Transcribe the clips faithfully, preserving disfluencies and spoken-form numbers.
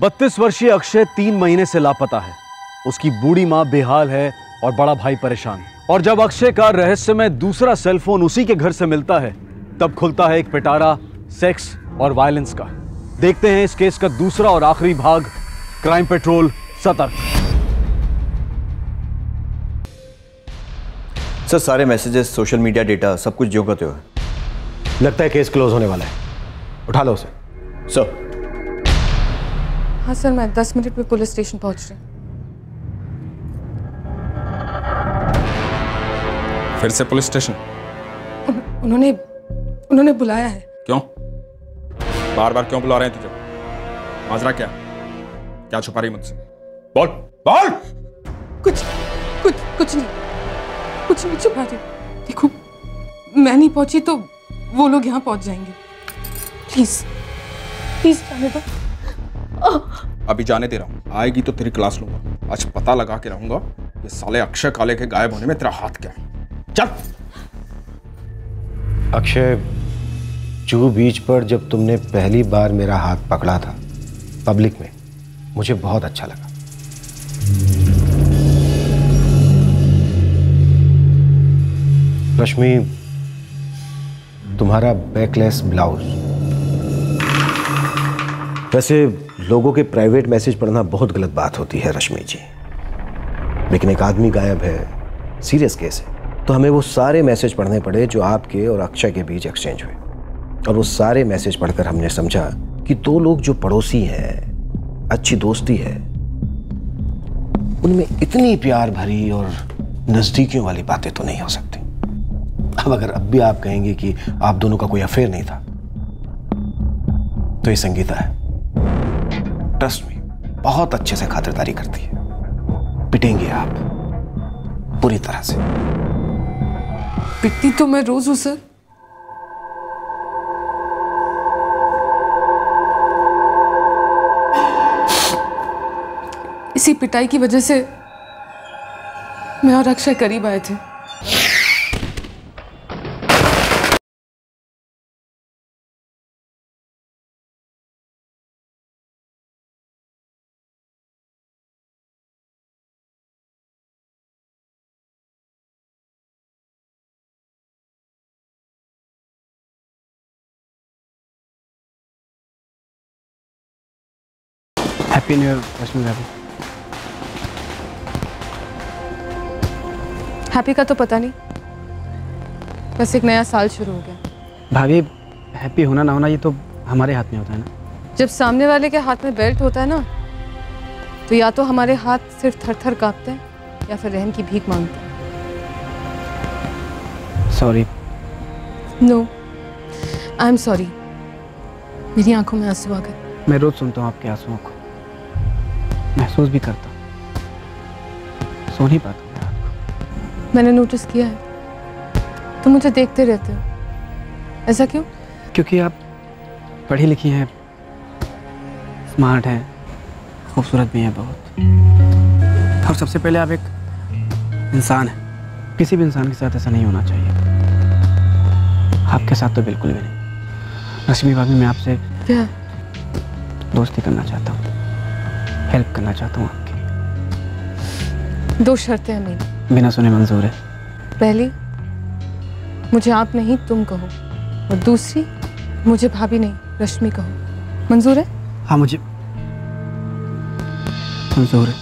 बत्तीस वर्षीय अक्षय तीन महीने से लापता है। उसकी बूढ़ी माँ बेहाल है और बड़ा भाई परेशान। और जब अक्षय का रहस्यमय दूसरा सेलफोन उसी के घर से मिलता है, तब खुलता है एक पिटारा सेक्स और वायलेंस का। देखते हैं इस केस का दूसरा और आखिरी भाग, क्राइम पेट्रोल सतर्क। सर, सारे मैसेजेस, सोशल मीडिया डेटा, सब कुछ ज्यों का त्यों है। लगता है केस क्लोज होने वाला है। उठा लो उसे। सर। हाँ सर, मैं दस मिनट में पुलिस स्टेशन पहुंच रही हूँ। फिर से पुलिस स्टेशन? उन, उन्होंने उन्होंने बुलाया है। क्यों? बार बार क्यों बुला रहे हैं तुझे? माजरा क्या क्या छुपा रही मुझसे? बोल बोल। कुछ कुछ कुछ नहीं कुछ नहीं छुपा रही। देखो, मैं नहीं पहुंची तो वो लोग यहाँ पहुंच जाएंगे। प्लीज प्लीज जाने दो। अभी जाने दे रहा हूँ। आएगी तो तेरी क्लास लूंगा। आज पता लगा के रहूंगा ये साले अक्षय काले के गायब होने में तेरा हाथ क्या है। चल। अक्षय, जू बीच पर जब तुमने पहली बार मेरा हाथ पकड़ा था पब्लिक में, मुझे बहुत अच्छा लगा। रश्मि, तुम्हारा बैकलेस ब्लाउज। वैसे लोगों के प्राइवेट मैसेज पढ़ना बहुत गलत बात होती है रश्मि जी, लेकिन एक आदमी गायब है, सीरियस केस है, तो हमें वो सारे मैसेज पढ़ने पड़े जो आपके और अक्षय के बीच एक्सचेंज हुए। और वो सारे मैसेज पढ़कर हमने समझा कि दो लोग जो पड़ोसी हैं, अच्छी दोस्ती है, उनमें इतनी प्यार भरी और नज़दीकियों वाली बातें तो नहीं हो सकती। अब अगर अब भी आप कहेंगे कि आप दोनों का कोई अफेयर नहीं था, तो ये संगीता है, ट्रस्ट मी, बहुत अच्छे से खातिरदारी करती है। पिटेंगे आप पूरी तरह से। पिटती तो मैं रोज हूं सर। इसी पिटाई की वजह से मैं और अक्षय करीब आए थे। हैप्पी न्यू ईयर रश्मि भाभी। हैप्पी का तो पता नहीं, बस एक नया साल शुरू हो गया। भाभी, हैप्पी होना ना होना ये तो हमारे हाथ में होता है ना। जब सामने वाले के हाथ में बेल्ट होता है ना, तो या तो हमारे हाथ सिर्फ थर थर कांपते हैं या फिर रहम की भीख मांगते हैं। Sorry. No, I am sorry. मेरी आंखों में आंसू आ गए। मैं रोज सुनता हूँ आपके आंसुओं को, महसूस भी करता हूँ, सो नहीं पाता आपको। मैंने नोटिस किया है, तुम मुझे देखते रहते हो। ऐसा क्यों? क्योंकि आप पढ़ी लिखी हैं, स्मार्ट हैं, खूबसूरत भी हैं बहुत, और सबसे पहले आप एक इंसान हैं। किसी भी इंसान के साथ ऐसा नहीं होना चाहिए, आपके साथ तो बिल्कुल भी नहीं। रश्मि भाभी, मैं आपसे क्या दोस्ती करना चाहता हूँ, हेल्प करना चाहता हूँ आपकी। दो शर्तें हैं मेरी। बिना सुने मंजूर है? पहली, मुझे आप नहीं तुम कहो, और दूसरी, मुझे भाभी नहीं रश्मि कहो। मंजूर है? हाँ, मुझे मंजूर है।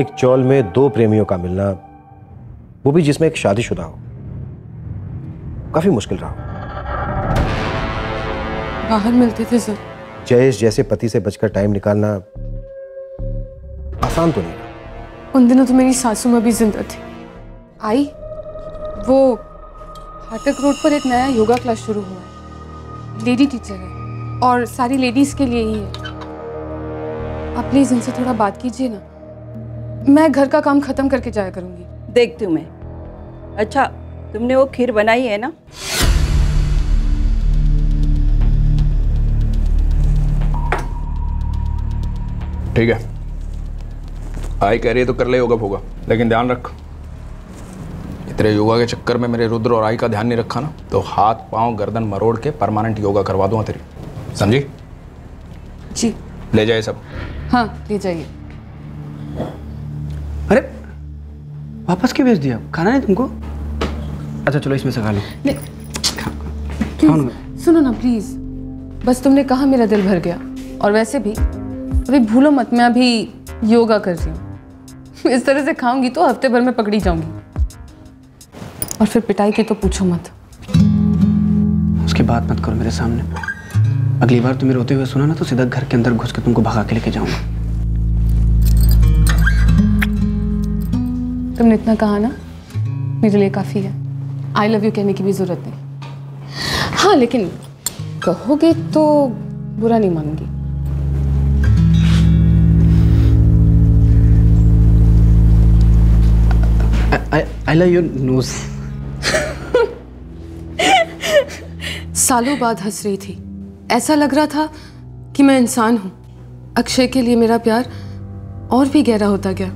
एक चौल में दो प्रेमियों का मिलना, वो भी जिसमें एक शादीशुदा हो, काफी मुश्किल रहा। बाहर मिलते थे सर। जयेश जैसे पति से बचकर टाइम निकालना आसान तो नहीं रहा। उन दिनों तो मेरी सासू मां भी जिंदा थी। आई, वो हाटक रोड पर एक नया योगा क्लास शुरू हुआ है, लेडी टीचर है और सारी लेडीज के लिए ही है। आप प्लीज इनसे थोड़ा बात कीजिए ना, मैं घर का काम खत्म करके जाया करूंगी। देखती हूँ मैं। अच्छा, तुमने वो खीर बनाई है ना? ठीक है, आई कह रही है तो कर ले होगा भोगा, लेकिन ध्यान रख, तेरे योगा के चक्कर में मेरे रुद्र और आई का ध्यान नहीं रखा ना, तो हाथ पांव गर्दन मरोड़ के परमानेंट योगा करवा दूंगा तेरी, समझी? जी ले जाइए सब। हाँ ले जाइए। अरे वापस क्यों भेज दिया? खाना नहीं तुमको? अच्छा चलो इसमें से खा लो। प्लीज सुनो ना, प्लीज बस तुमने कहा मेरा दिल भर गया। और वैसे भी अभी भूलो मत, मैं अभी योगा कर रही हूँ। इस तरह से खाऊंगी तो हफ्ते भर में पकड़ी जाऊंगी, और फिर पिटाई की तो पूछो मत। उसकी बात मत करो मेरे सामने। अगली बार तुम्हें रोते हुए सुना ना तो सीधा घर के अंदर घुस के तुमको भगा के लेके जाऊंगा। तुमने इतना कहा ना, मेरे लिए काफी है। आई लव यू कहने की भी जरूरत नहीं। हाँ लेकिन कहोगे तो बुरा नहीं मानूंगी। I love your nose. सालों बाद हंस रही थी, ऐसा लग रहा था कि मैं इंसान हूं। अक्षय के लिए मेरा प्यार और भी गहरा होता गया।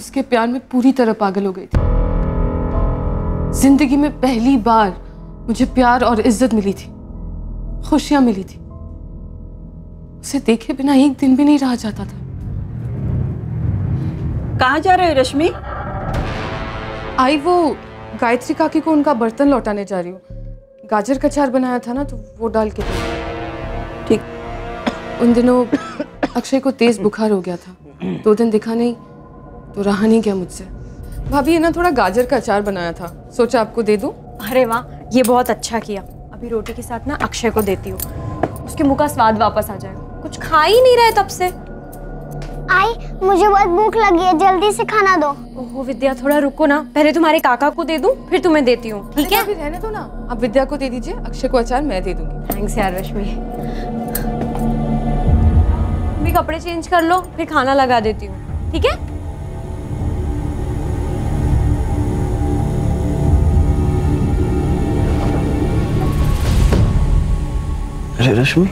उसके प्यार में पूरी तरह पागल हो गई थी। जिंदगी में पहली बार मुझे प्यार और इज्जत मिली थी, खुशियां मिली थी। उसे देखे बिना एक दिन भी नहीं रहा जाता था। कहाँ जा रहे हो रश्मि? आई वो गायत्री काकी को उनका बर्तन लौटाने जा रही हूँ। गाजर का अचार बनाया था ना, तो वो डाल के दो। ठीक। उन दिनों अक्षय को तेज बुखार हो गया था, दो दिन दिखा नहीं तो रहा नहीं क्या मुझसे। भाभी ये ना थोड़ा गाजर का अचार बनाया था, सोचा आपको दे दूं। अरे वाह, ये बहुत अच्छा किया। अभी रोटी के साथ ना अक्षय को देती हूँ, उसके मुंह का स्वाद वापस आ जाएगा। कुछ खा ही नहीं रहे तब से। आई मुझे बहुत भूख लगी है, जल्दी से खाना दो। ओह विद्या थोड़ा रुको ना, पहले तुम्हारे काका को दे दूं फिर तुम्हें देती हूँ। ठीक है रहने दो ना, आप विद्या को दे दीजिए, अक्षय को अचार मैं दे दूंगी। थैंक्स यार रश्मि। कपड़े चेंज कर लो फिर खाना लगा देती हूँ। ठीक है रश्मि,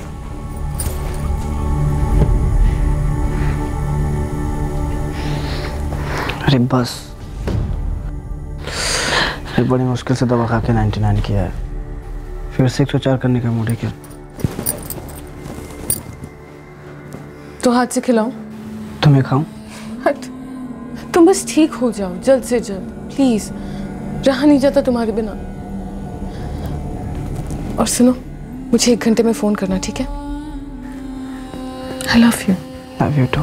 अरे बस बड़ी मुश्किल से दवा खा के नाइन्टी नाइन किया है, फिर से एक सौ चार करने का मूड है क्या? तो हाथ से खिलाओ। तुम्हें खाऊं? तुम बस ठीक हो जाओ जल्द से जल्द प्लीज, रहा नहीं जाता तुम्हारे बिना। और सुनो, मुझे एक घंटे में फोन करना, ठीक है? I love you. Love you too.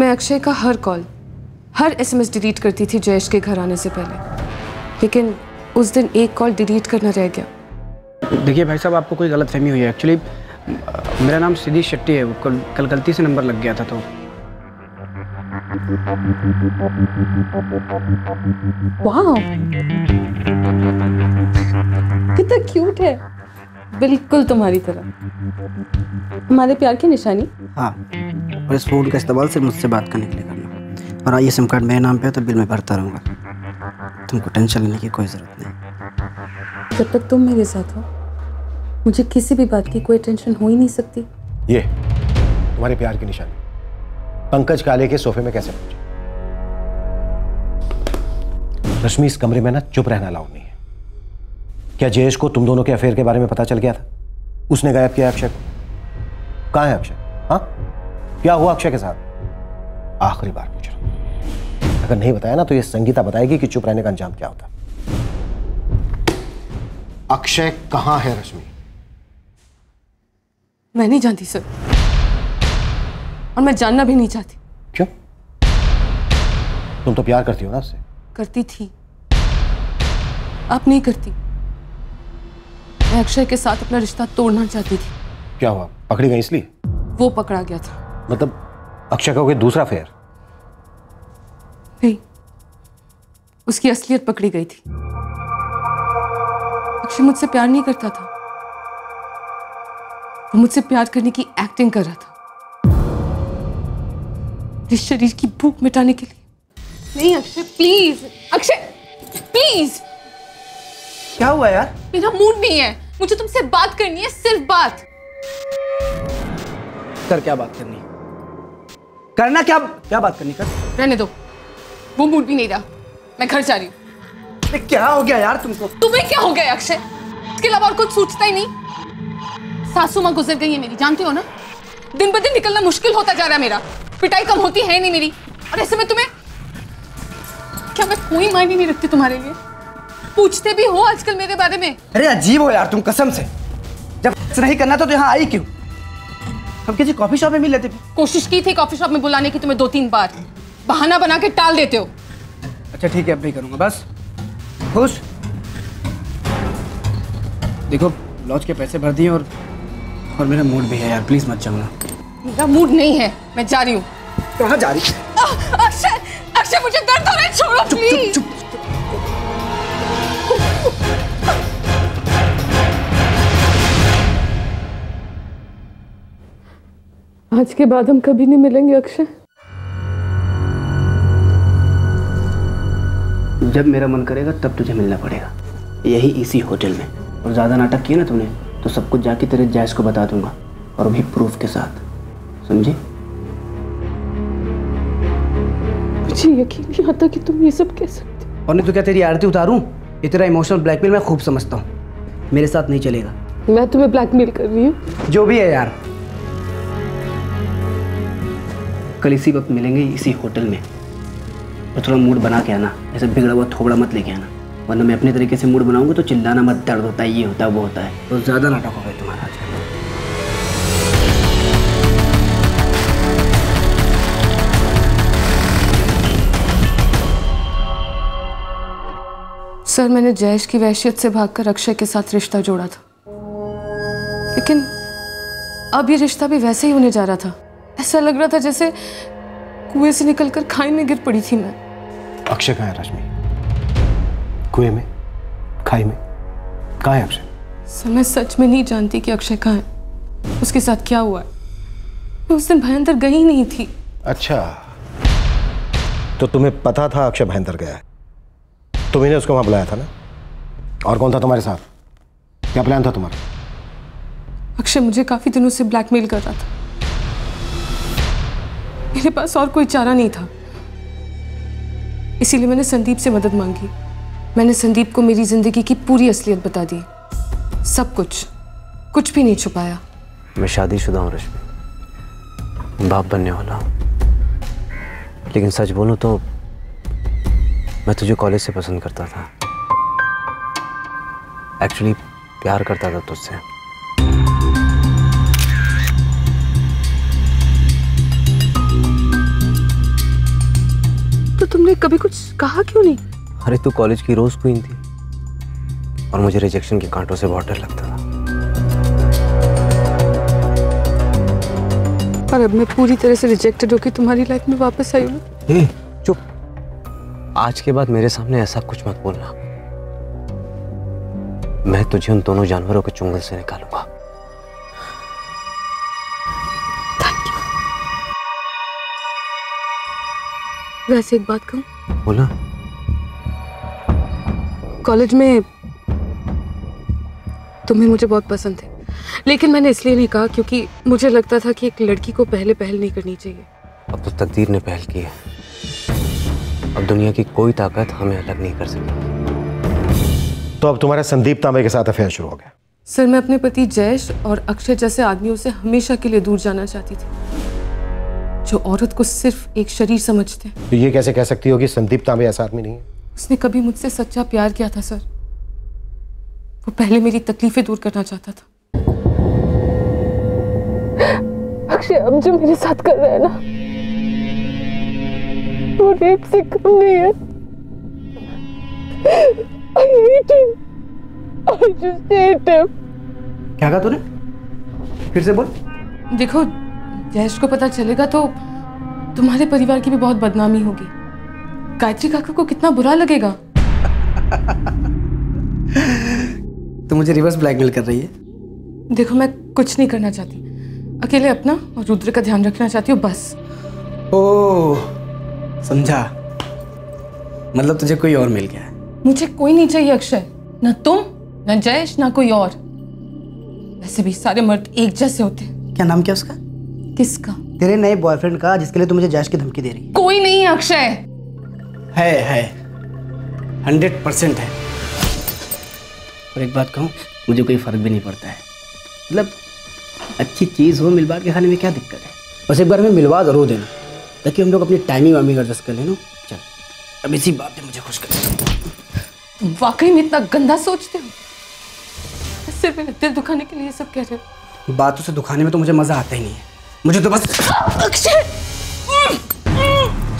मैं अक्षय का हर कॉल, हर एसएमएस डिलीट करती थी जयेश के घर आने से पहले, लेकिन उस दिन एक कॉल डिलीट करना रह गया। देखिए भाई साहब, आपको कोई गलतफहमी हुई है। एक्चुअली मेरा नाम सिद्धि शेट्टी है, कल कल गलती से नंबर लग गया था तो। वाह कितना क्यूट है, बिल्कुल तुम्हारी तरह। हमारे प्यार की निशानी। हाँ, और इस फोन का इस्तेमाल सिर्फ मुझसे बात करने के लिए करना। और आइए, सिम कार्ड मेरे नाम पे है तो बिल मैं भरता रहूँगा। तुमको टेंशन लेने की कोई ज़रूरत नहीं, जब तक तुम मेरे साथ हो। मुझे किसी भी बात की कोई टेंशन हो ही नहीं सकती। ये तुम्हारे प्यार की निशानी। पंकज काले के सोफे में कैसे पहुंचे? रश्मि, इस कमरे में ना चुप रहना अलाउड नहीं है। क्या जयेश को तुम दोनों के अफेयर के बारे में पता चल गया था? उसने गायब किया अक्षय को। कहाँ है अक्षय? हाँ, क्या हुआ अक्षय के साथ? आखिरी बार पूछ रहा हूं, अगर नहीं बताया ना तो ये संगीता बताएगी कि चुप रहने का अंजाम क्या होता। अक्षय कहाँ है रश्मि? मैं नहीं जानती सर, और मैं जानना भी नहीं चाहती। क्यों? तुम तो प्यार करती हो ना उससे? करती थी, आप नहीं करती। मैं अक्षय के साथ अपना रिश्ता तोड़ना चाहती थी। क्या हुआ, पकड़ी गई इसलिए? वो पकड़ा गया था। मतलब अक्षय का हो गया दूसरा फेयर? नहीं, उसकी असलियत पकड़ी गई थी। अक्षय मुझसे प्यार नहीं करता था, वो मुझसे प्यार करने की एक्टिंग कर रहा था, इस शरीर की भूख मिटाने के लिए। नहीं अक्षय प्लीज, अक्षय प्लीज। क्या हुआ यार? मेरा मूड नहीं है, मुझे तुमसे बात करनी है, सिर्फ बात। कर, क्या बात करनी? करना क्या? क्या बात करनी? कर, रहने दो, वो मूड भी नहीं रहा, मैं घर जा रही हूँ। क्या हो गया यार तुमको? तुम्हें क्या हो गया अक्षय? इसके अलावा और कुछ सोचता ही नहीं। सासू माँ गुजर गई है मेरी, जानते हो ना। दिन ब दिन निकलना मुश्किल होता जा रहा है मेरा, पिटाई कम होती है नहीं मेरी, और ऐसे में तुम्हें क्या, मैं कोई मायने नहीं रखती तुम्हारे लिए। पूछते भी हो आजकल मेरे बारे में? अरे अजीब हो यार तुम, कसम से। जब नहीं करना तो यहाँ आई क्यों? हम किसी कॉफी शॉप में मिल लेते थे। कोशिश की थी कॉफी शॉप में बुलाने की तुम्हें, दो तीन बार बहाना बना के टाल देते हो। अच्छा ठीक है, अब नहीं करूंगा, बस खुश। देखो लॉज के पैसे भर दिए और और मेरा मूड भी है यार, प्लीज मत जाना। मेरा मूड नहीं है, मैं जा रही हूँ। कहाँ जा रही? अक्षय, अक्षय मुझे दर्द हो रहा है, छोड़ो प्लीज। चुप, चुप, चुप। आज के बाद हम कभी नहीं मिलेंगे अक्षय। जब मेरा मन करेगा तब तुझे मिलना पड़ेगा, यही इसी होटल में। और ज्यादा नाटक किया ना तुमने तो सब कुछ जाके तेरे जैश को बता दूंगा, और भी प्रूफ के साथ, समझी? मुझे यकीन नहीं आता कि तुम ये सब कह सकते हो। और नहीं तो क्या तेरी आरती उतारूं? ये तेरा इमोशनल ब्लैकमेल मैं खूब समझता हूँ, मेरे साथ नहीं चलेगा। मैं तुम्हें ब्लैकमेल कर रही हूँ? जो भी है यार, कल इसी वक्त मिलेंगे इसी होटल में। और थोड़ा मूड बना के आना, ऐसे बिगड़ा हुआ थोड़ा मत लेके आना, वरना मैं अपने तरीके से मूड बनाऊंगा तो चिल्लाना मत, दर्द होता है, ये होता है, वो होता है, तो ज़्यादा नाटक हो गया तुम्हारा। सर मैंने जयेश की वहशियत से भागकर अक्षय के साथ रिश्ता जोड़ा था, लेकिन अब ये रिश्ता भी वैसे ही होने जा रहा था। ऐसा लग रहा था जैसे कुएं से निकलकर खाई में गिर पड़ी थी मैं। अक्षय कहाँ है रश्मि? कुएं में, खाई में, कहाँ है अक्षय? सर मैं सच में नहीं जानती कि अक्षय कहाँ है, उसके साथ क्या हुआ है। मैं उस दिन भयंदर गई नहीं थी। अच्छा, तो तुम्हें पता था अक्षय भयंदर गया है? तुम्हें उसको वहां बुलाया था ना? और कौन था तुम्हारे साथ? क्या प्लान था तुम्हारा? अक्षय मुझे काफी दिनों से ब्लैकमेल कर रहा था, मेरे पास और कोई चारा नहीं था, इसीलिए मैंने संदीप से मदद मांगी। मैंने संदीप को मेरी जिंदगी की पूरी असलियत बता दी, सब कुछ, कुछ भी नहीं छुपाया। मैं शादीशुदा हूं रश्मि, बाप बनने वाला हूं, लेकिन सच बोलूं तो मैं तुझे कॉलेज से पसंद करता था। एक्चुअली प्यार करता था तुझसे। तो तुमने कभी कुछ कहा क्यों नहीं? अरे तू कॉलेज की रोज क्वीन थी, और मुझे रिजेक्शन के कांटों से बहुत डर लगता था। पर अब मैं पूरी तरह से रिजेक्टेड होकर तुम्हारी लाइफ में वापस आई हूँ। ए, चुप, आज के बाद मेरे सामने ऐसा कुछ मत बोलना। मैं तुझे उन दोनों जानवरों के चुंगल से निकालूंगा। Thank you. वैसे एक बात कहूं? बोला। कॉलेज में तुम्हें मुझे बहुत पसंद है। लेकिन मैंने इसलिए नहीं कहा क्योंकि मुझे लगता था कि एक लड़की को पहले पहल नहीं करनी चाहिए। अब तो तकदीर ने पहल की है, अब दुनिया की कोई ताकत हमें अलग नहीं कर सकती। तो अब तुम्हारा संदीप तांबे के साथ अफेयर शुरू हो गया। सर, मैं अपने पति जयेश और अक्षय जैसे आदमियों से हमेशा के लिए दूर जाना चाहती थी, जो औरत को सिर्फ एक शरीर समझते। तो ये कैसे कह सकती हो कि संदीप तांबे ऐसा आदमी नहीं है? उसने कभी मुझसे सच्चा प्यार किया था सर, वो पहले मेरी तकलीफें दूर करना चाहता था। अक्षय अब जो मेरे साथ कर रहा है ना, वो रेप से कम नहीं है। I hate him. I just hate him. क्या कहा तूने? फिर से बोल। देखो, जयेश को पता चलेगा तो तुम्हारे परिवार की भी बहुत बदनामी होगी। गायत्री काका को कितना बुरा लगेगा। तुम मुझे रिवर्स ब्लैकमेल कर रही है। देखो, मैं कुछ नहीं करना चाहती, अकेले अपना और रुद्र का ध्यान रखना चाहती हूँ बस। ओह, समझा। मतलब तुझे कोई और मिल गया है? मुझे कोई नहीं चाहिए अक्षय, ना तुम, ना जयेश, ना कोई और। वैसे भी सारे मर्द एक जैसे होते हैं। क्या नाम क्या उसका? किसका? तेरे नए बॉयफ्रेंड का, जिसके लिए तुम मुझे जयेश की धमकी दे रही है। कोई नहीं है अक्षय। है है हंड्रेड परसेंट है। और एक बात कहूँ, मुझे कोई फर्क भी नहीं पड़ता है। मतलब अच्छी चीज़ हो मिलवा के खाने में क्या दिक्कत है? बस एक बार हमें मिलवा जरूर देना, ताकि हम लोग अपनी टाइमिंग वाइमिंग एडजस्ट कर लेना। चल, अब इसी बात पे मुझे खुश कर। वाकई में इतना गंदा सोचते हो? सिर्फ मेरे दिल दुखाने के लिए सब कह रहे हो। बातों से दुखाने में तो मुझे मजा आता ही नहीं है। मुझे तो बस अक्षय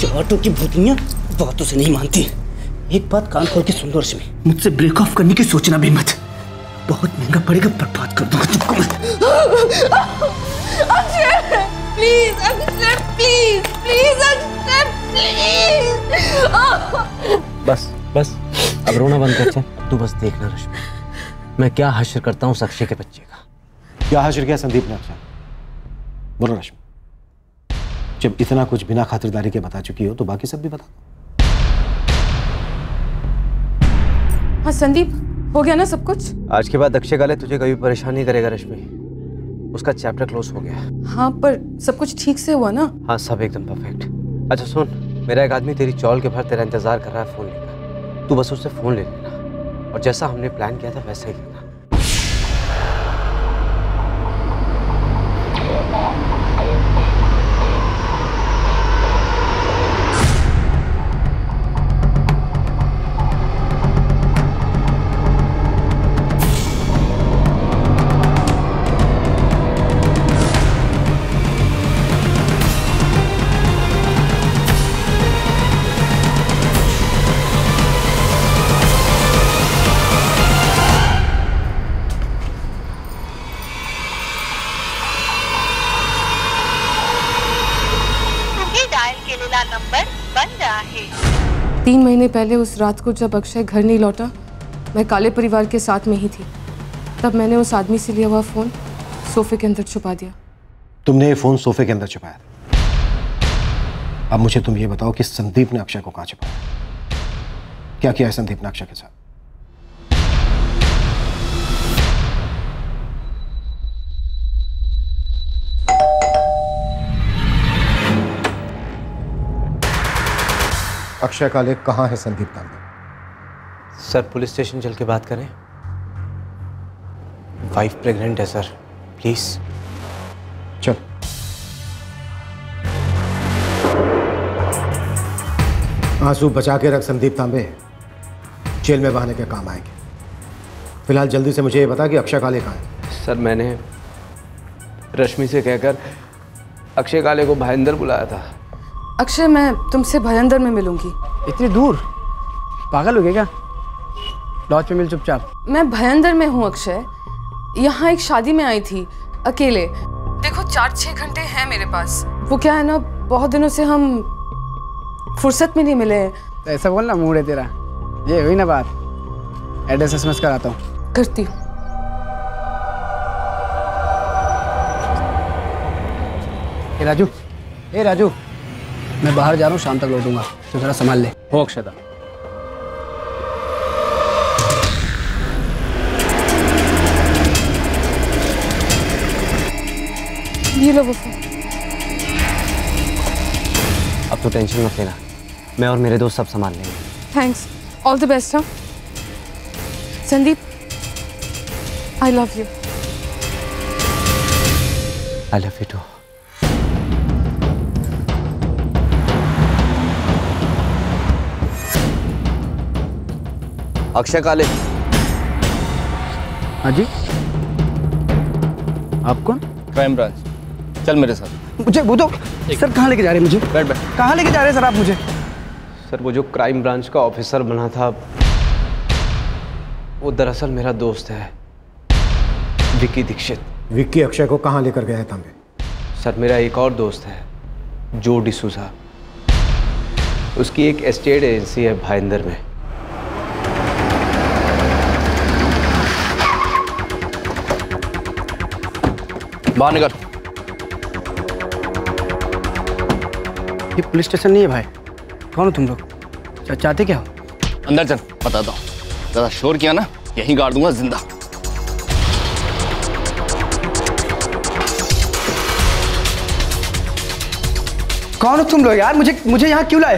चाटों की भूतियाँ बातों से नहीं मानती। एक बात कान खोल के सुन लो रश्मि, मुझसे ब्रेक ऑफ करने की सोचना भी मत। बहुत महंगा पड़ेगा, बर्बाद कर दूंगा तुमको मैं। Akshay please, Akshay please, please Akshay please. बस बस, अब रोना बंद कर। अच्छा तू बस देखना रश्मि, मैं क्या हश्र करता हूँ उस अक्षय के बच्चे का। क्या हश्र किया संदीप ने अक्षय? बोलो रश्मि, जब इतना कुछ बिना खातिरदारी के बता चुकी हो तो बाकी सब भी बता दो। हाँ संदीप, हो गया ना सब कुछ? आज के बाद अक्षय काले तुझे कभी परेशान नहीं करेगा रश्मि, उसका चैप्टर क्लोज हो गया। हाँ, पर सब कुछ ठीक से हुआ ना? हाँ, सब एकदम परफेक्ट। अच्छा सुन, मेरा एक आदमी तेरी चौल के बाहर तेरा इंतजार कर रहा है फोन लेकर। तू बस उससे फोन ले लेना और जैसा हमने प्लान किया था वैसा ही करना। तीन महीने पहले उस रात को जब अक्षय घर नहीं लौटा, मैं काले परिवार के साथ में ही थी। तब मैंने उस आदमी से लिया हुआ फोन सोफे के अंदर छुपा दिया। तुमने ये फोन सोफे के अंदर छुपाया था? अब मुझे तुम ये बताओ कि संदीप ने अक्षय को कहाँ छुपाया? क्या किया है संदीप ने अक्षय के साथ? अक्षय काले कहाँ है संदीप तांबे? सर, पुलिस स्टेशन चल के बात करें। वाइफ प्रेग्नेंट है सर, प्लीज। चल। आंसू बचा के रख संदीप तांबे, जेल में बहाने के काम आएंगे। फिलहाल जल्दी से मुझे ये बता कि अक्षय काले कहाँ है? सर, मैंने रश्मि से कहकर अक्षय काले को भायंदर बुलाया था। अक्षय, मैं तुमसे भयंदर में मिलूंगी। इतनी दूर? पागल हो गया क्या? लॉज में मिल चुपचाप। मैं भयंदर में हूँ अक्षय, यहाँ एक शादी में आई थी अकेले। देखो, चार छः घंटे हैं मेरे पास। वो क्या है ना, बहुत दिनों से हम फुर्सत में नहीं मिले। तो ऐसा बोलना मूड है तेरा, ये हुई ना बात। एड्रेस एसएमएस कराता हूँ। करती हूँ। ए राजू, ए राजू, मैं बाहर जा रहा हूँ, शाम तक लौटूंगा, तो जरा संभाल ले। हो अक्षदा। लोगों को। अब तो टेंशन मत लेना, मैं और मेरे दोस्त सब संभाल लेंगे। Thanks, all the best. हाँ Sandeep, I love you. I love you too. Akshay Kale. हाँ जी, आप कौन? क्राइम ब्रांच, चल मेरे साथ। मुझे वो दो सर, कहाँ लेके जा रहे हैं मुझे? बैठ बैठ। कहाँ लेके जा रहे हैं सर आप मुझे? सर वो जो क्राइम ब्रांच का ऑफिसर बना था, वो दरअसल मेरा दोस्त है, विक्की दीक्षित। विक्की अक्षय को कहाँ लेकर गया है तांबे? सर मेरा एक और दोस्त है, जो डिसूजा, उसकी एक एस्टेट एजेंसी है भायंदर में। बाहर निकल। ये पुलिस स्टेशन नहीं है भाई। कौन हो तुम लोग? चाहते क्या हो? अंदर चल, बता दो। ज़्यादा शोर किया ना, यहीं गाड़ दूंगा जिंदा। कौन हो तुम लोग यार? मुझे मुझे यहाँ क्यों लाए?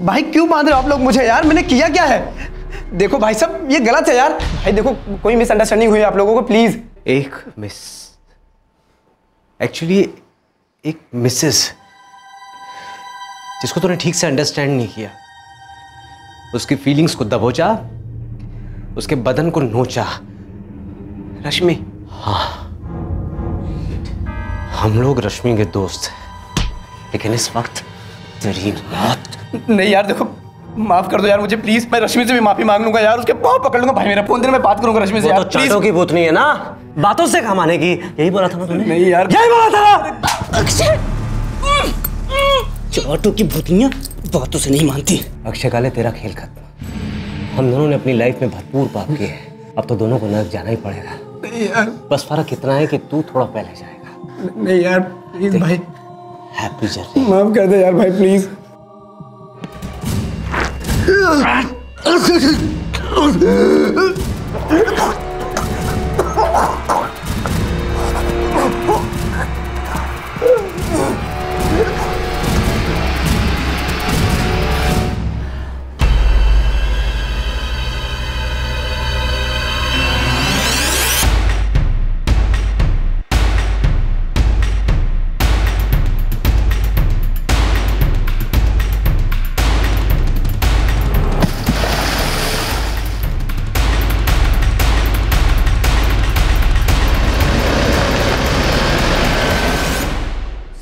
भाई क्यों बांध रहे हो आप लोग मुझे यार? मैंने किया क्या है? देखो भाई साहब ये गलत है यार। भाई देखो कोई मिसअंडरस्टैंडिंग हुई है आप लोगों को, प्लीज। एक मिस, एक्चुअली एक मिसेस, जिसको तूने ठीक से अंडरस्टैंड नहीं किया, उसकी फीलिंग्स को दबोचा, उसके बदन को नोचा। रश्मि। हाँ, हम लोग रश्मि के दोस्त हैं, लेकिन इस वक्त तेरी मौत। नहीं यार देखो, माफ कर दो यार मुझे प्लीज। मैं रश्मि से भी माफी मांग लूंगा यार, उसके पाँव पकड़ लूंगा। भाई मेरा फोन देने, मैं बात करूंगा रश्मि से यार, प्लीज। चाटों की बोतल नहीं है ना, बातों से कमाने की। यही बोला था ना तुमने? नहीं यार, यही बोला था। अक्षय, चाटों की भूतनियां बातों से नहीं मानती। अक्षय काले, तेरा खेल खत्म। हम दोनों ने अपनी लाइफ में भरपूर पाप किए हैं, अब तो दोनों को नर्क जाना ही पड़ेगा। नहीं यार, बस फर्क कितना है कि तू थोड़ा पहले जाएगा। नहीं यार प्लीज भाई, हैप्पी जर्नी। माफ कर दे यार भाई प्लीज।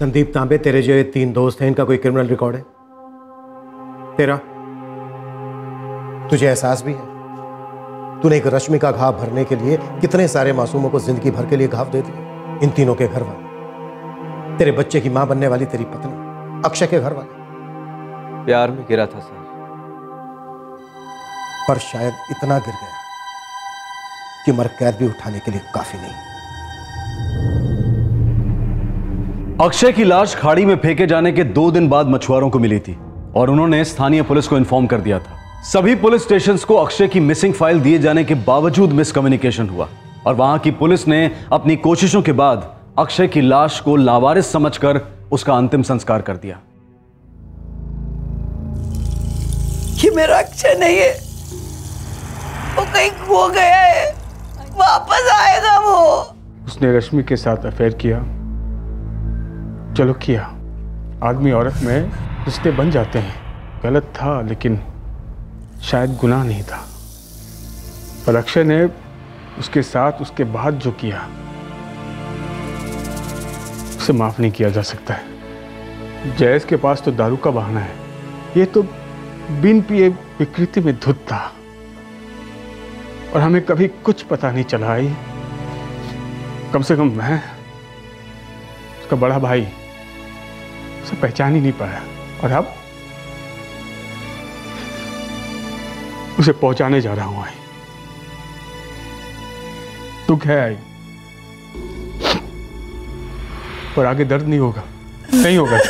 संदीप तांबे, तेरे जो ये तीन दोस्त हैं, इनका कोई क्रिमिनल रिकॉर्ड है? तेरा, तुझे एहसास भी है? तूने एक रश्मि का घाव भरने के लिए कितने सारे मासूमों को जिंदगी भर के लिए घाव दे दिए। इन तीनों के घर वाले, तेरे बच्चे की मां बनने वाली तेरी पत्नी, अक्षय के घर वाले। प्यार में गिरा था सर, पर शायद इतना गिर गया कि मरकैद भी उठाने के लिए काफी नहीं। अक्षय की लाश खाड़ी में फेंके जाने के दो दिन बाद मछुआरों को मिली थी और उन्होंने स्थानीय पुलिस को इन्फॉर्म कर दिया था। सभी पुलिस स्टेशंस को अक्षय की मिसिंग फाइल दिए जाने के बावजूद मिसकम्युनिकेशन हुआ और वहां की पुलिस ने अपनी कोशिशों के बाद अक्षय की लाश को लावारिस समझकर उसका अंतिम संस्कार कर दिया। कि मेरा अक्षय नहीं है, वो कहीं खो गया है, वापस आएगा वो। उसने रश्मि के साथ अफेयर किया, चलो किया। आदमी औरत में रिश्ते बन जाते हैं। गलत था लेकिन शायद गुनाह नहीं था। पर अक्षय ने उसके साथ उसके बाद जो किया, उसे माफ नहीं किया जा सकता है। जयेश के पास तो दारू का बहाना है, ये तो बिन पिए विकृति में धुत था और हमें कभी कुछ पता नहीं चला। आई कम से कम मैं, उसका बड़ा भाई, उसे पहचान ही नहीं पाया और अब उसे पहुंचाने जा रहा हूं। आई दुख है आई, पर आगे दर्द नहीं होगा, नहीं होगा।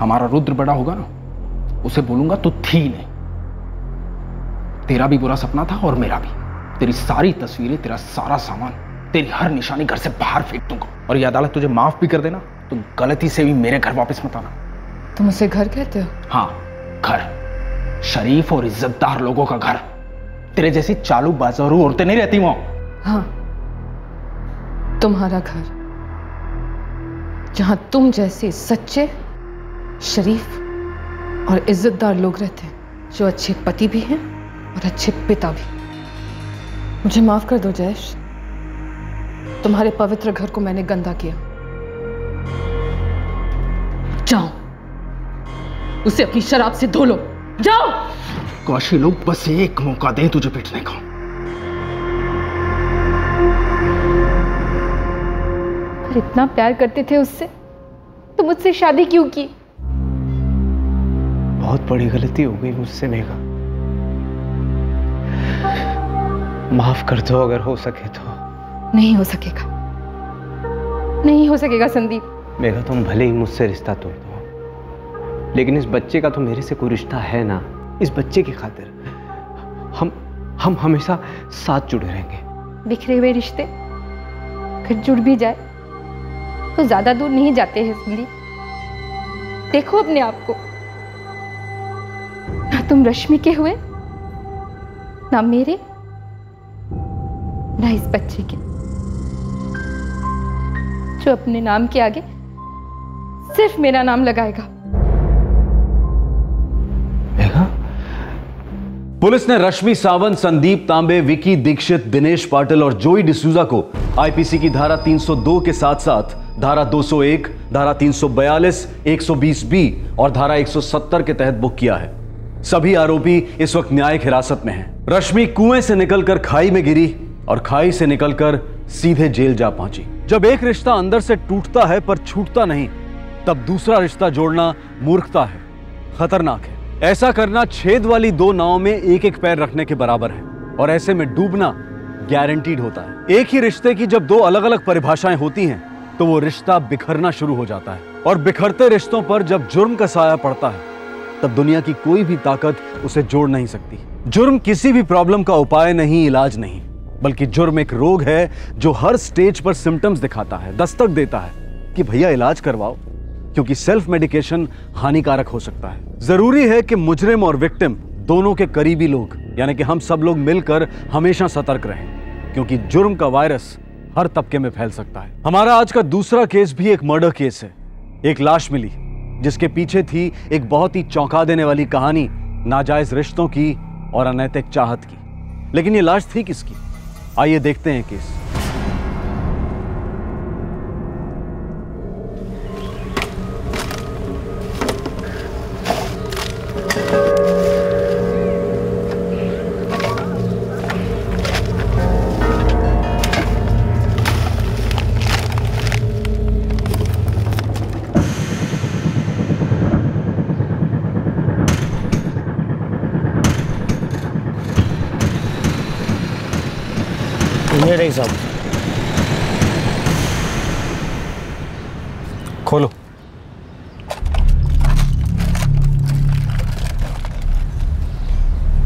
हम हमारा रुद्र बड़ा होगा ना, उसे बोलूंगा तो थी नहीं, तेरा भी बुरा सपना था और मेरा भी, तेरी सारी तस्वीरें, तेरा सारा सामान, तेरी हर निशानी घर से बाहर फेंक दूंगा। और ये अदालत तुझे माफ भी कर देना, तुम गलती से भी मेरे घर वापस मत आना। तुम उसे घर कहते हो? हाँ, घर, शरीफ और इज्जतदार लोगों का घर, तेरे जैसी चालू बाजारू औरतें नहीं रहती वहां। हाँ, तुम्हारा घर, जहां तुम जैसे सच्चे, शरीफ और इज्जतदार लोग रहते हैं, जो अच्छे पति भी हैं और अच्छे पिता भी। मुझे माफ कर दो जयेश, तुम्हारे पवित्र घर को मैंने गंदा किया। जाओ, उसे अपनी शराब से धो लो, जाओ। काशी लोग बस एक मौका दें तुझे पीटने का। पर इतना प्यार करते थे उससे, तो मुझसे शादी क्यों की? बहुत बड़ी गलती हो गई मुझसे मेघा, माफ कर दो अगर हो सके तो। नहीं हो सकेगा, नहीं हो सकेगा संदीप। मेघा, तुम भले ही मुझसे रिश्ता तोड़ दो, लेकिन इस बच्चे का तो मेरे से कोई रिश्ता है ना। इस बच्चे की खातिर हम हम हमेशा साथ जुड़े रहेंगे। बिखरे हुए रिश्ते अगर जुड़ भी जाए तो ज्यादा दूर नहीं जाते हैं संदीप। देखो अपने आप को, ना तुम रश्मि के हुए, ना मेरे, ना इस बच्चे के, जो अपने नाम के आगे सिर्फ मेरा नाम लगाएगा। पुलिस ने रश्मि सावंत, संदीप तांबे, विकी दीक्षित, दिनेश पाटिल और जोई डिसूजा को आईपीसी की धारा तीन सौ दो के साथ साथ धारा दो सौ एक, धारा तीन सौ बयालीस, एक सौ बीस बी और धारा एक सौ सत्तर के तहत बुक किया है। सभी आरोपी इस वक्त न्यायिक हिरासत में हैं। रश्मि कुएं से निकलकर खाई में गिरी और खाई से निकलकर सीधे जेल जा पहुंची। जब एक रिश्ता अंदर से टूटता है पर छूटता नहीं, तब दूसरा रिश्ता जोड़ना मूर्खता है, खतरनाक है। ऐसा करना छेद वाली दो नाव में एक एक पैर रखने के बराबर है और ऐसे में डूबना गारंटीड होता है। एक ही रिश्ते की जब दो अलग अलग परिभाषाएं होती हैं, तो वो रिश्ता बिखरना शुरू हो जाता है और बिखरते रिश्तों पर जब जुर्म का साया पड़ता है, तब दुनिया की कोई भी ताकत उसे जोड़ नहीं सकती। जुर्म किसी भी प्रॉब्लम का उपाय नहीं, इलाज नहीं, बल्कि जुर्म एक रोग है जो हर स्टेज पर सिम्टम्स दिखाता है, दस्तक देता है कि भैया इलाज करवाओ, क्योंकि सेल्फ मेडिकेशन हानिकारक हो सकता है। जरूरी है कि मुजरिम और विक्टिम दोनों के करीबी लोग, यानी कि हम सब लोग मिलकर हमेशा सतर्क रहें, क्योंकि जुर्म का वायरस हर तबके में फैल सकता है। हमारा आज का दूसरा केस भी एक मर्डर केस है। एक लाश मिली जिसके पीछे थी एक बहुत ही चौंका देने वाली कहानी, नाजायज रिश्तों की और अनैतिक चाहत की। लेकिन ये लाश थी किसकी? आइए देखते हैं केस। साहब खोलो।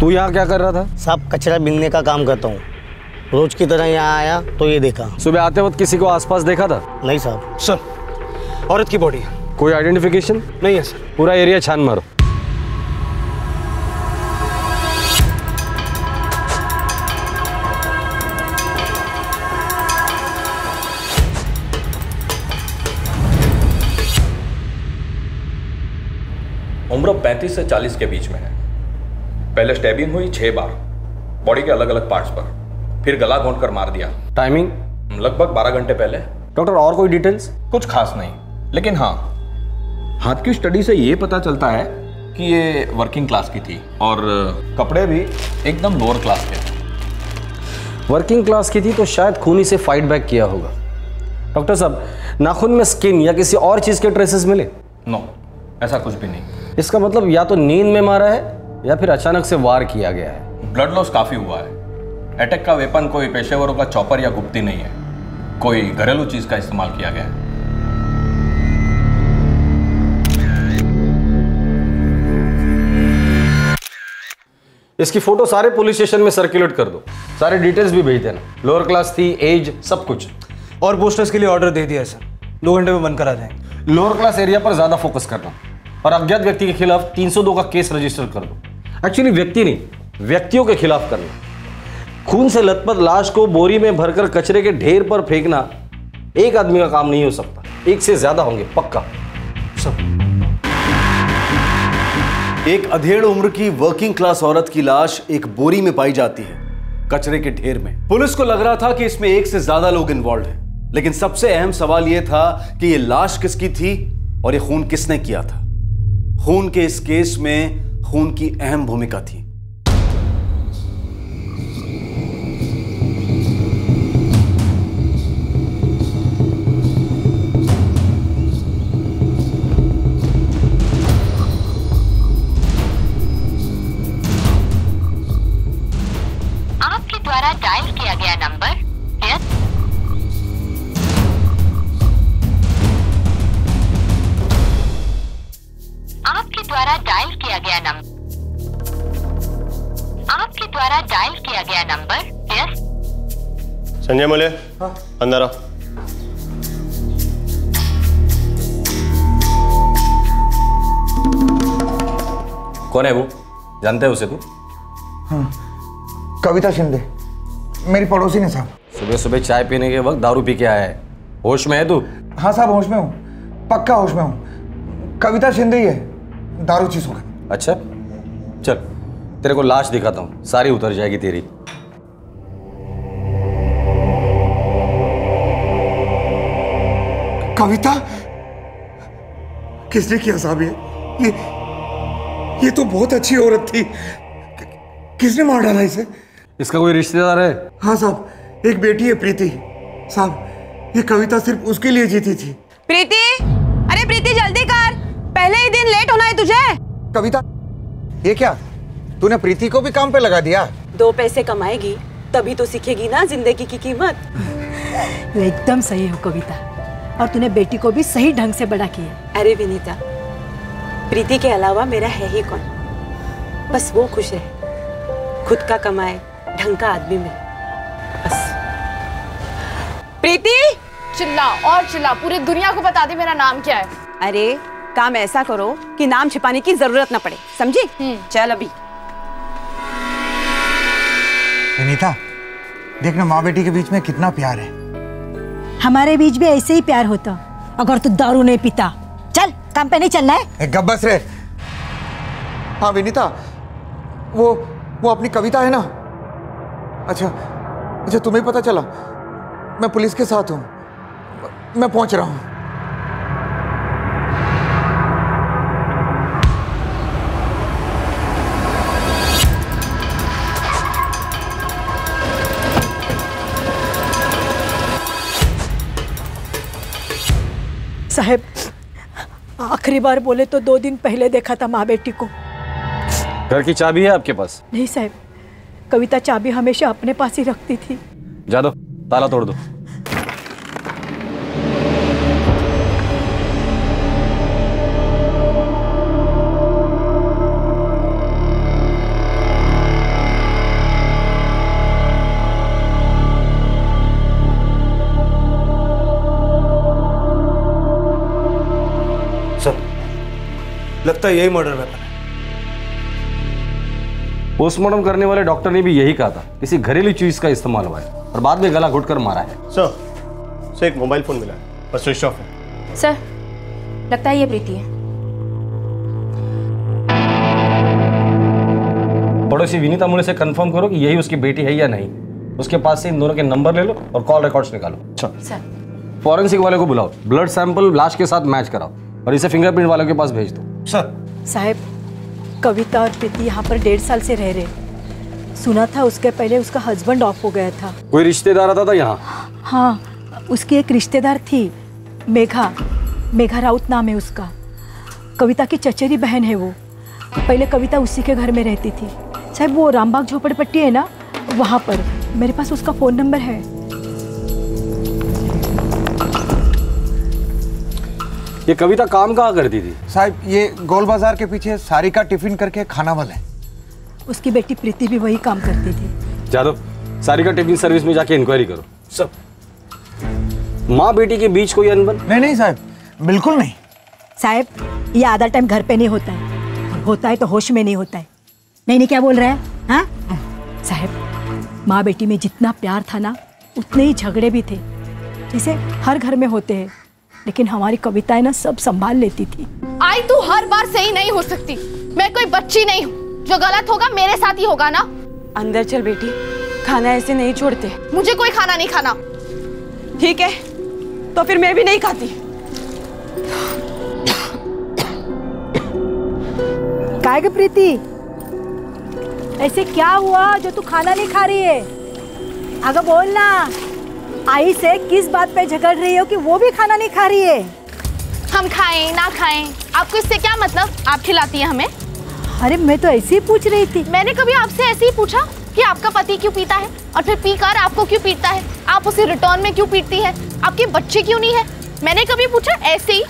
तू यहाँ क्या कर रहा था? साहब, कचरा बीनने का काम करता हूँ। रोज की तरह यहाँ आया तो ये देखा। सुबह आते वक्त किसी को आसपास देखा था? नहीं साहब। सर, औरत की बॉडी है। कोई आइडेंटिफिकेशन नहीं है सर। पूरा एरिया छान मारो। उम्र पैंतीस से चालीस के बीच में है। पहले स्टैबिंग हुई छह बार बॉडी के अलग अलग पार्ट्स पर, फिर गला घोंट कर मार दिया। टाइमिंग लगभग बारह घंटे पहले। डॉक्टर, और कोई डिटेल्स? कुछ खास नहीं, लेकिन हाँ, हाथ की स्टडी से ये पता चलता है कि ये वर्किंग क्लास की थी और कपड़े भी एकदम लोअर क्लास के। वर्किंग क्लास की थी तो शायद खूनी से फाइट बैक किया होगा। डॉक्टर साहब, नाखून में स्किन या किसी और चीज़ के ट्रेसेस मिले? नो, ऐसा कुछ भी नहीं। इसका मतलब या तो नींद में मारा है या फिर अचानक से वार किया गया है। ब्लड लॉस काफी हुआ है। अटैक का वेपन कोई पेशेवरों का चॉपर या गुप्ती नहीं है, कोई घरेलू चीज का इस्तेमाल किया गया है। इसकी फोटो सारे पुलिस स्टेशन में सर्कुलेट कर दो, सारे डिटेल्स भी भेज देना, लोअर क्लास थी, एज, सब कुछ। और पोस्टर्स के लिए ऑर्डर दे दिया है सर, दो घंटे में बंद करा जाएंगे। लोअर क्लास एरिया पर ज़्यादा फोकस करना और अज्ञात व्यक्ति के खिलाफ तीन सौ दो का केस रजिस्टर कर दो। एक्चुअली व्यक्ति नहीं, व्यक्तियों के खिलाफ करना। खून से लथपथ लाश को बोरी में भरकर कचरे के ढेर पर फेंकना एक आदमी का काम नहीं हो सकता, एक से ज़्यादा होंगे पक्का। सब एक अधेड़ उम्र की वर्किंग क्लास औरत की लाश एक बोरी में पाई जाती है, कचरे के ढेर में। पुलिस को लग रहा था कि इसमें एक से ज्यादा लोग इन्वॉल्व हैं, लेकिन सबसे अहम सवाल यह था कि ये लाश किसकी थी और ये खून किसने किया था। खून के इस केस में खून की अहम भूमिका थी। संजय मोले, हाँ? अंदर आओ। कौन है वो, जानते है उसे तू? हाँ, कविता शिंदे, मेरी पड़ोसी ने साहब। सुबह सुबह चाय पीने के वक्त दारू पी के आया है, होश में है तू? हाँ साहब, होश में हूँ, पक्का होश में हूँ। कविता शिंदे ही है, दारू चीज होगा। अच्छा चल, तेरे को लाश दिखाता हूँ, सारी उतर जाएगी तेरी। कविता? किसने किया साहब ये? ये ये तो बहुत अच्छी औरत थी, कि, किसने मार डाला इसे? इसका कोई रिश्तेदार है? हाँ साहब, एक बेटी है प्रीति। साहब, ये कविता सिर्फ उसके लिए जीती थी। प्रीति, अरे प्रीति जल्दी कर, पहले ही दिन लेट होना है तुझे। कविता, ये क्या, तूने प्रीति को भी काम पे लगा दिया? दो पैसे कमाएगी तभी तो सीखेगी ना जिंदगी की कीमत। एकदम सही हो कविता, और तूने बेटी को भी सही ढंग से बड़ा किया। अरे विनीता, प्रीति के अलावा मेरा है ही कौन, बस वो खुश है, खुद का कमाए, ढंग का आदमी मिले, बस। प्रीति, चिल्ला और चिल्ला, पूरी दुनिया को बता दे मेरा नाम क्या है। अरे काम ऐसा करो कि नाम छिपाने की जरूरत ना पड़े, समझी? चल अभी। विनीता, देखना माँ बेटी के बीच में कितना प्यार है। हमारे बीच भी ऐसे ही प्यार होता अगर तू दारू नहीं पीता। चल, काम पे नहीं चलना है। गब्बस रे। हाँ विनीता, वो वो अपनी कविता है ना। अच्छा अच्छा, तुम्हें पता चला? मैं पुलिस के साथ हूँ, मैं पहुँच रहा हूँ। साहब, आखिरी बार बोले तो दो दिन पहले देखा था माँ बेटी को। घर की चाबी है आपके पास? नहीं साहब, कविता चाबी हमेशा अपने पास ही रखती थी। जा दो, ताला तोड़ दो। लगता है यही मर्डर वेपन है। पोस्टमार्टम करने वाले डॉक्टर ने भी यही कहा था, किसी घरेलू चीज का इस्तेमाल हुआ है और बाद में गला घोटकर मारा है। सर, सर एक मोबाइल फोन मिला है, बस स्विच ऑफ है। सर, लगता है ये प्रीति है। पड़ोसी विनीता मुड़े से कंफर्म करो कि यही उसकी बेटी है या नहीं। उसके पास से इन दोनों के नंबर ले लो और कॉल रिकॉर्ड्स निकालो। सर, फॉरेंसिक वाले को बुलाओ, ब्लड सैंपल लाश के साथ मैच कराओ और इसे फिंगरप्रिंट वालों के पास भेज दो। सर, साहब कविता और प्रीति यहाँ पर डेढ़ साल से रह रहे। सुना था उसके पहले उसका हस्बैंड ऑफ हो गया था। कोई रिश्तेदार आता था यहाँ? हाँ, उसकी एक रिश्तेदार थी, मेघा, मेघा राउत नाम है उसका। कविता की चचेरी बहन है वो। पहले कविता उसी के घर में रहती थी साहब, वो रामबाग झोपड़पट्टी है ना, वहाँ पर। मेरे पास उसका फ़ोन नंबर है। ये कविता काम कहाँ करती थी? साहब, ये गोल बाजार के पीछे सारिका टिफिन करके खाना वाला है। उसकी बेटी प्रीति भी वही काम करती थी। जादव, सारिका टिफिन सर्विस में जाके इंक्वायरी करो। सब। माँ बेटी के बीच कोई अनबन? नहीं नहीं साहब, बिल्कुल नहीं। साहब, ये आधा टाइम घर पे नहीं होता है, होता है तो होश में नहीं होता है। नहीं नहीं, क्या बोल रहा है? हाँ साहब, माँ बेटी में जितना प्यार था ना, उतने ही झगड़े भी थे, जैसे हर घर में होते हैं, लेकिन हमारी कविताएं ना सब संभाल लेती थी। आई तू हर बार सही नहीं हो सकती, मैं कोई बच्ची नहीं हूँ, जो गलत होगा मेरे साथ ही होगा ना। अंदर चल बेटी, खाना ऐसे नहीं छोड़ते। मुझे कोई खाना नहीं खाना। ठीक है, तो फिर मैं भी नहीं खाती। काय ग प्रीति, ऐसे क्या हुआ जो तू खाना नहीं खा रही है? अगर बोल ना, आई से किस बात पे झगड़ रही हो कि वो भी खाना नहीं खा रही है? हम खाएं ना खाएं, आपको इससे क्या मतलब, आप खिलाती हैं हमें। अरे मैं तो ऐसे ही पूछ रही थी। मैंने कभी आपसे ऐसे ही पूछा कि आपका पति क्यों पीता है और फिर पीकर आपको क्यों पीटता है? आप उसे रिटर्न में क्यों पीटती है? आपके बच्चे क्यों नहीं है? मैंने कभी पूछा ऐसे ही?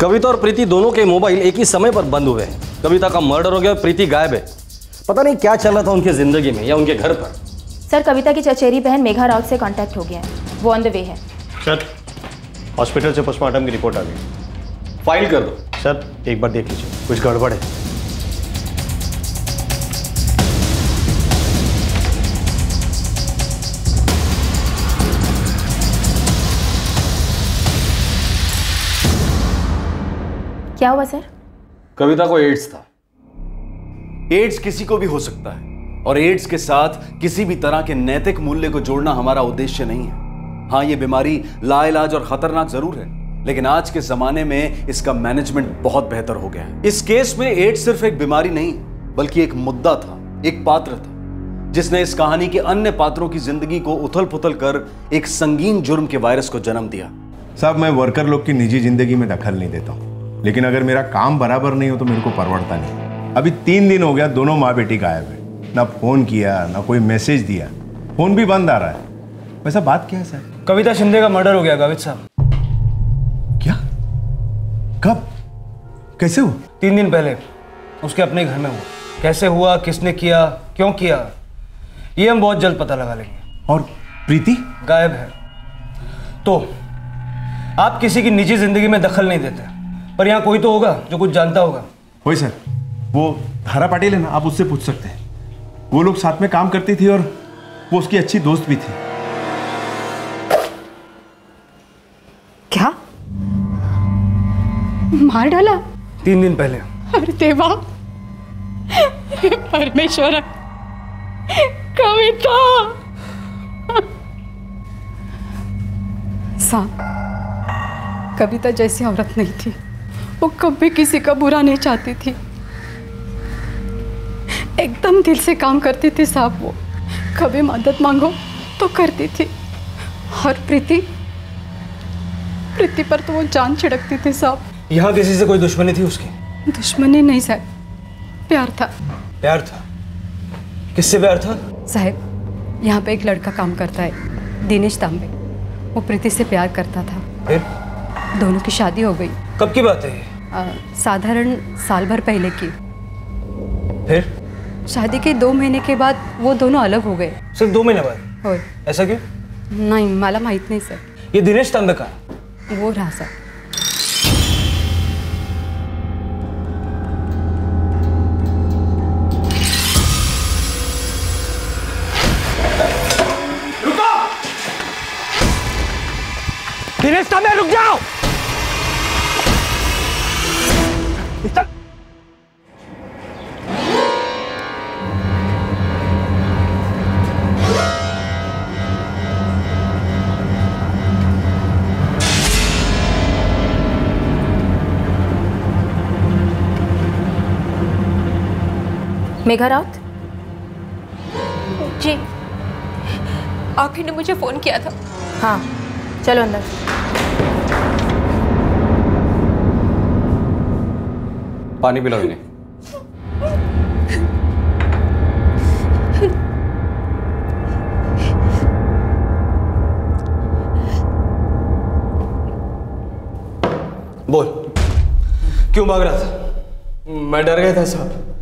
कविता और प्रीति दोनों के मोबाइल एक ही समय पर बंद हुए हैं। कविता का मर्डर हो गया और प्रीति गायब है। पता नहीं क्या चल रहा था उनके जिंदगी में या उनके घर पर। सर, कविता की चचेरी बहन मेघा रावत से कांटेक्ट हो गया है, वो ऑन द वे है। सर, हॉस्पिटल से पोस्टमार्टम की रिपोर्ट आ गई, फाइल कर दो। सर, एक बार देख लीजिए, कुछ गड़बड़ है। क्या हुआ सर? कविता को एड्स था। एड्स किसी को भी हो सकता है, और एड्स के साथ किसी भी तरह के नैतिक मूल्य को जोड़ना हमारा उद्देश्य नहीं है। हाँ, ये बीमारी लाइलाज और खतरनाक जरूर है, लेकिन आज के जमाने में इसका मैनेजमेंट बहुत बेहतर हो गया है। इस केस में एड्स सिर्फ एक बीमारी नहीं, बल्कि एक मुद्दा था, एक पात्र था, जिसने इस कहानी के अन्य पात्रों की जिंदगी को उथल पुथल कर एक संगीन जुर्म के वायरस को जन्म दिया। साहब, मैं वर्कर लोग की निजी जिंदगी में दखल नहीं देता हूँ, लेकिन अगर मेरा काम बराबर नहीं हो तो मेरे को परवड़ता नहीं। अभी तीन दिन हो गया दोनों माँ बेटी गायब है, ना फोन किया ना कोई मैसेज दिया, फोन भी बंद आ रहा है। वैसा बात क्या है सर? कविता शिंदे का मर्डर हो गया कवित साहब। क्या? कब? कैसे हुआ? तीन दिन पहले उसके अपने घर में हुआ। कैसे हुआ, किसने किया, क्यों किया, ये हम बहुत जल्द पता लगा लेंगे। और प्रीति गायब है, तो आप किसी की निजी जिंदगी में दखल नहीं देते, पर यहाँ कोई तो होगा जो कुछ जानता होगा। वही सर, वो धारा पाटिल है ना, आप उससे पूछ सकते हैं। वो लोग साथ में काम करती थी और वो उसकी अच्छी दोस्त भी थी। क्या मार डाला? तीन दिन पहले। अरे देवा, परमेश्वर, कविता साहब, कविता जैसी औरत नहीं थी, वो कभी किसी का बुरा नहीं चाहती थी, एकदम दिल से काम करती थी साहब। वो कभी मदद मांगो तो करती थी। और प्रीति, प्रीति पर तो वो जान छिड़कती थी साहब। यहाँ किसी से कोई दुश्मनी थी उसकी? दुश्मनी नहीं साहब, प्यार था। प्यार था? किससे प्यार था? साहब, यहाँ पे एक लड़का काम करता है, दिनेश तांबे, वो प्रीति से प्यार करता था। फिर दोनों की शादी हो गई। कब की बात है? साधारण साल भर पहले की। फिर? शादी के दो महीने के बाद वो दोनों अलग हो गए। सिर्फ दो महीने बाद? हो। ऐसा क्यों? नहीं, माला माहित नहीं सर। ये दिनेश तांबे का? वो रहा सर। रुको! दिनेश तांबे, रुक जाओ! मेघा रावत जी, आप ही ने मुझे फोन किया था। हाँ, चलो अंदर। पानी पिलाओ इन्हें। बोल, क्यों भाग रहा था? मैं डर गया था साहब।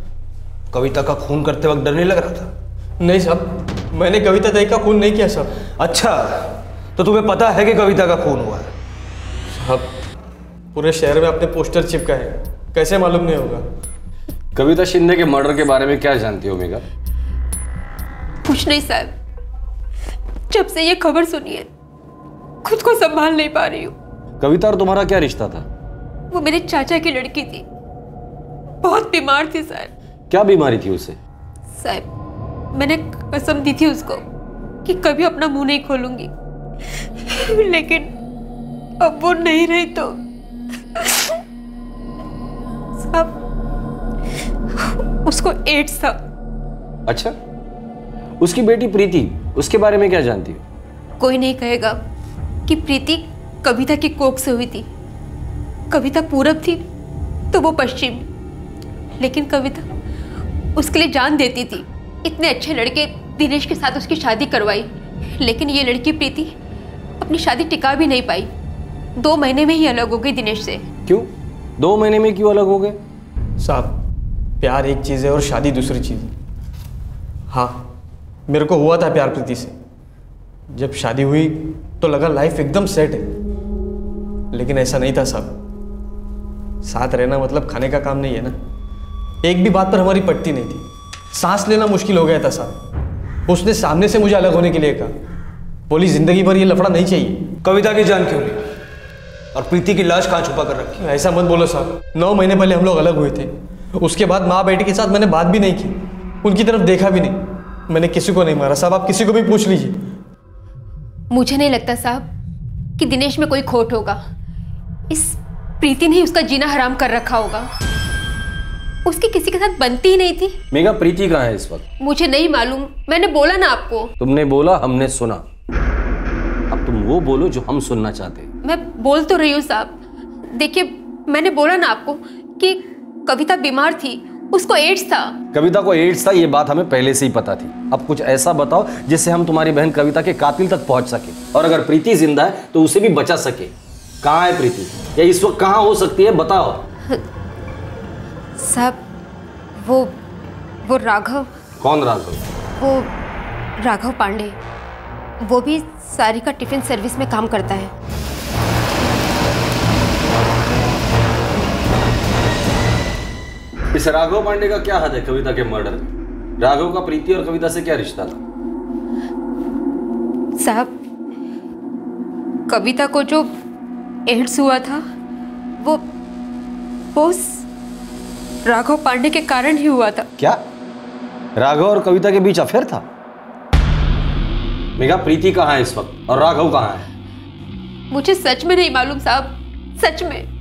कविता का खून करते वक्त डर नहीं लग रहा था? नहीं साहब, मैंने कविता ताई का खून नहीं किया साहब। अच्छा, तो तुम्हें पता है कि कविता का खून हुआ है? साहब, पूरे शहर में आपने पोस्टर चिपका है, कैसे मालूम नहीं होगा? कविता शिंदे के मर्डर के बारे में क्या जानती हो मेघा? कुछ नहीं साहब, जब से ये खबर सुनी है खुद को संभाल नहीं पा रही हूँ। कविता और तुम्हारा क्या रिश्ता था? वो मेरे चाचा की लड़की थी, बहुत बीमार थी साहब। क्या बीमारी थी उसे? साहब, मैंने कसम दी थी उसको कि कभी अपना मुंह नहीं खोलूंगी, लेकिन अब वो नहीं रही तो साहब उसको एड्स था। अच्छा, उसकी बेटी प्रीति, उसके बारे में क्या जानती हो? कोई नहीं कहेगा कि प्रीति कविता की कोख से हुई थी। कविता पूरब थी तो वो पश्चिम, लेकिन कविता उसके लिए जान देती थी। इतने अच्छे लड़के दिनेश के साथ उसकी शादी करवाई, लेकिन ये लड़की प्रीति अपनी शादी टिका भी नहीं पाई। दो महीने में ही अलग हो गई दिनेश से। क्यों? दो महीने में क्यों अलग हो गए? साहब, प्यार एक चीज़ है और शादी दूसरी चीज़ है। हाँ, मेरे को हुआ था प्यार प्रीति से। जब शादी हुई तो लगा लाइफ एकदम सेट है, लेकिन ऐसा नहीं था साहब। साथ रहना मतलब खाने का काम नहीं है ना। एक भी बात पर हमारी पटती नहीं थी, सांस लेना मुश्किल हो गया था साहब। उसने सामने से मुझे अलग होने के लिए कहा, बोली जिंदगी भर ये लफड़ा नहीं चाहिए। कविता की जान क्यों ली और प्रीति की लाश कहाँ छुपा कर रखी? ऐसा मत बोलो साहब, नौ महीने पहले हम लोग अलग हुए थे। उसके बाद माँ बेटी के साथ मैंने बात भी नहीं की, उनकी तरफ देखा भी नहीं, मैंने किसी को नहीं मारा साहब। आप किसी को भी पूछ लीजिए। मुझे नहीं लगता साहब कि दिनेश में कोई खोट होगा। इस प्रीति ने ही उसका जीना हराम कर रखा होगा। उसकी किसी के साथ बनती ही नहीं थी। मेघा, प्रीति कहाँ है इस वक्त? मुझे नहीं मालूम, मैंने बोला ना आपको। तुमने बोला, हमने सुना। अब तुम वो बोलो जो हम सुनना चाहते हैं। मैं बोल तो रही हूँ साहब। देखिए, मैंने बोला ना आपको कि कविता बीमार थी, उसको एड्स था। कविता को एड्स था, ये बात हमें पहले से ही पता थी। अब कुछ ऐसा बताओ जिससे हम तुम्हारी बहन कविता के कातिल तक पहुँच सके, और अगर प्रीति जिंदा है तो उसे भी बचा सके। कहाँ है प्रीति, या इस वक्त कहाँ हो सकती है, बताओ। साहब, वो वो राघव। कौन राघव? वो राघव पांडे, वो भी सारिका टिफिन सर्विस में काम करता है। इस राघव पांडे का क्या हाथ है कविता के मर्डर में? राघव का प्रीति और कविता से क्या रिश्ता था? साहब, कविता को जो एड्स हुआ था वो वो राघव पांडे के कारण ही हुआ था। क्या राघव और कविता के बीच अफेयर था? मेघा, प्रीति कहाँ है इस वक्त और राघव कहाँ है? मुझे सच में नहीं मालूम साहब, सच में।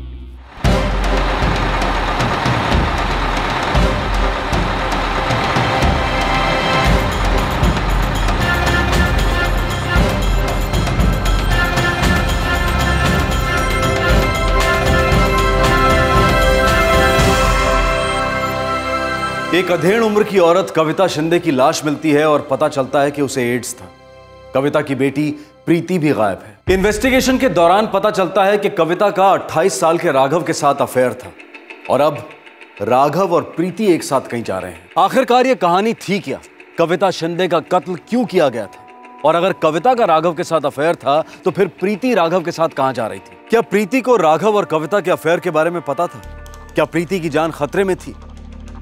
एक अधेड़ उम्र की औरत कविता शिंदे की लाश मिलती है और पता चलता है कि उसे एड्स था। कविता की बेटी प्रीति भी गायब है। इन्वेस्टिगेशन के दौरान पता चलता है कि कविता का अट्ठाईस साल के राघव के साथ अफेयर था, और अब राघव और प्रीति एक साथ कहीं जा रहे हैं। आखिरकार ये कहानी थी क्या? कविता शिंदे का कत्ल क्यों किया गया था? और अगर कविता का राघव के साथ अफेयर था तो फिर प्रीति राघव के साथ कहाँ जा रही थी? क्या प्रीति को राघव और कविता के अफेयर के बारे में पता था? क्या प्रीति की जान खतरे में थी?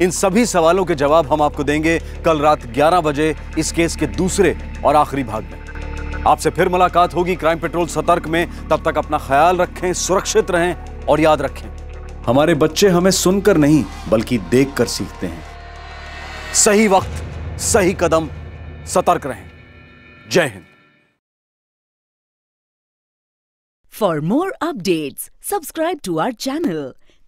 इन सभी सवालों के जवाब हम आपको देंगे कल रात ग्यारह बजे इस केस के दूसरे और आखिरी भाग में। आपसे फिर मुलाकात होगी क्राइम पेट्रोल सतर्क में। तब तक अपना ख्याल रखें, सुरक्षित रहें, और याद रखें, हमारे बच्चे हमें सुनकर नहीं बल्कि देखकर सीखते हैं। सही वक्त, सही कदम, सतर्क रहें। जय Hind. For more updates subscribe to our channel.